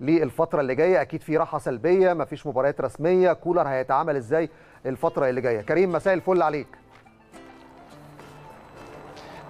للفتره اللي جايه. اكيد في راحه سلبيه، مفيش مباريات رسميه، كولر هيتعامل ازاي الفتره اللي جايه؟ كريم مساء الفل عليك.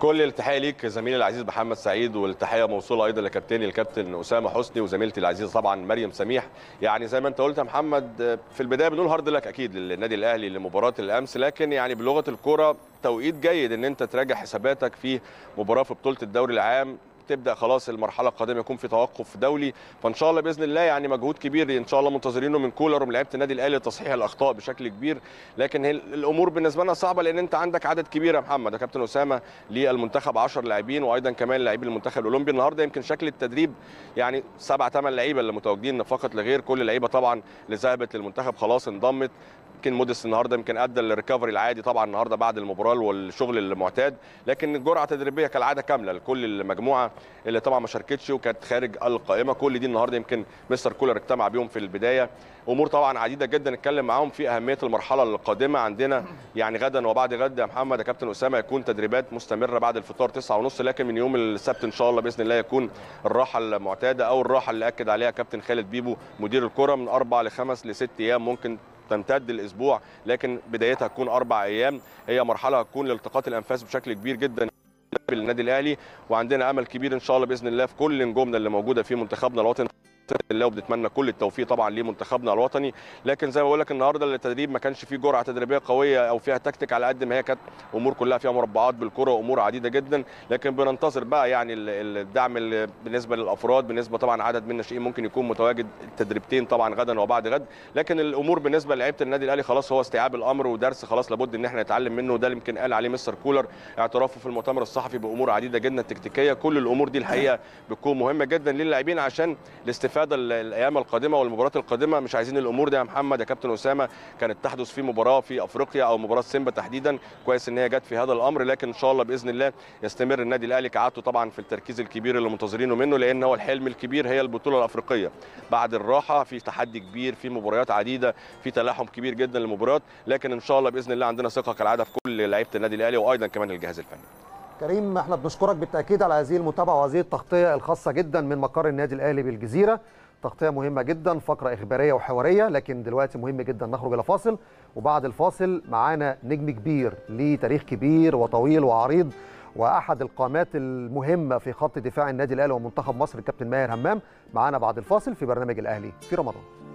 كل التحيه ليك زميلي العزيز محمد سعيد، والتحيه موصوله ايضا لكابتني الكابتن اسامه حسني وزميلتي العزيزه طبعا مريم سميح. يعني زي ما انت قلت يا محمد في البدايه بنقول هارد لك اكيد للنادي الاهلي لمباراه الامس، لكن يعني بلغه الكره توقيت جيد ان انت تراجع حساباتك في مباراه في بطوله الدوري العام، تبدا خلاص المرحله القادمه يكون في توقف دولي، فان شاء الله باذن الله يعني مجهود كبير ان شاء الله منتظرينه من كولر ومن لعيبه النادي الاهلي لتصحيح الاخطاء بشكل كبير. لكن الامور بالنسبه لنا صعبه لان انت عندك عدد كبير يا محمد يا كابتن اسامه للمنتخب 10 لاعبين، وايضا كمان لاعبي المنتخب الاولمبي. النهارده يمكن شكل التدريب يعني 7-8 لعيبه اللي متواجدين فقط لا غير، كل اللعيبه طبعا اللي ذهبت للمنتخب خلاص انضمت. يمكن موديس النهارده يمكن ادى للريكفري العادي طبعا النهارده بعد المباراه والشغل المعتاد، لكن جرعه تدريبيه كالعاده كامله لكل المجموعه اللي طبعا ما شاركتش وكانت خارج القائمه، كل دي النهارده يمكن مستر كولر اجتمع بيهم في البدايه. امور طبعا عديده جدا نتكلم معاهم في اهميه المرحله القادمه عندنا، يعني غدا وبعد غد يا محمد يا كابتن اسامه هيكون تدريبات مستمره بعد الفطار 9:30، لكن من يوم السبت ان شاء الله باذن الله يكون الراحه المعتاده او الراحه اللي اكد عليها كابتن خالد بيبو مدير الكره من 4 ل5 ل6 ايام، ممكن تمتد الاسبوع لكن بدايتها تكون 4 ايام. هي مرحله هتكون لالتقاط الانفاس بشكل كبير جدا للنادي الاهلي، وعندنا امل كبير ان شاء الله باذن الله في كل نجومنا اللي موجوده في منتخبنا الوطني الله، وبنتمنى كل التوفيق طبعا لمنتخبنا الوطني. لكن زي ما بقول لك النهارده التدريب ما كانش فيه جرعه تدريبيه قويه او فيها تكتيك، على قد ما هي كانت امور كلها فيها مربعات بالكره وامور عديده جدا. لكن بننتظر بقى يعني الدعم بالنسبه للافراد، بالنسبه طبعا عدد من الناشئين ممكن يكون متواجد التدريبتين طبعا غدا وبعد غد. لكن الامور بالنسبه للاعيبه النادي الاهلي خلاص هو استيعاب الامر ودرس خلاص لابد ان احنا نتعلم منه، ده يمكن قال عليه مستر كولر اعترافه في المؤتمر الصحفي بامور عديده جدا تكتيكيه. كل الامور دي الحقيقه بتكون مهمه جدا للاعبين عشان الاستفاده الايام القادمه والمباريات القادمه. مش عايزين الامور دي يا محمد يا كابتن اسامه كانت تحدث في مباراه في افريقيا او مباراه سيمبا تحديدا، كويس ان هي جت في هذا الامر. لكن ان شاء الله باذن الله يستمر النادي الاهلي كعادته طبعا في التركيز الكبير اللي منتظرينه منه، لان هو الحلم الكبير هي البطوله الافريقيه بعد الراحه، في تحدي كبير، في مباريات عديده، في تلاحم كبير جدا للمباريات. لكن ان شاء الله باذن الله عندنا ثقه كالعاده في كل لعيبه النادي الاهلي وايضا كمان الجهاز الفني. كريم احنا بنشكرك بالتاكيد على هذه المتابعه وهذه التغطيه الخاصه جدا من مقر النادي الاهلي بالجزيره، تغطيه مهمه جدا، فقره اخباريه وحواريه. لكن دلوقتي مهم جدا نخرج الى فاصل، وبعد الفاصل معانا نجم كبير ليه تاريخ كبير وطويل وعريض واحد القامات المهمه في خط دفاع النادي الاهلي ومنتخب مصر الكابتن ماهر همام، معانا بعد الفاصل في برنامج الاهلي في رمضان.